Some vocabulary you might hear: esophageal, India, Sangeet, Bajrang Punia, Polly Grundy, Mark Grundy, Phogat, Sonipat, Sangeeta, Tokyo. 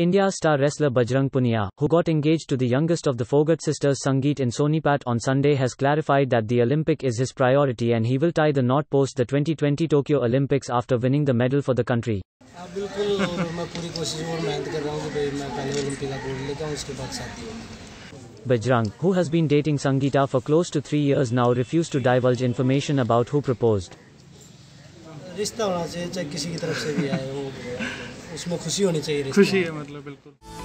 India star wrestler Bajrang Punia, who got engaged to the youngest of the Phogat sisters Sangeet in Sonipat on Sunday, has clarified that the Olympic is his priority and he will tie the knot post the 2020 Tokyo Olympics after winning the medal for the country. Bajrang, who has been dating Sangeeta for close to 3 years now, refused to divulge information about who proposed. खुशी है मतलब बिल्कुल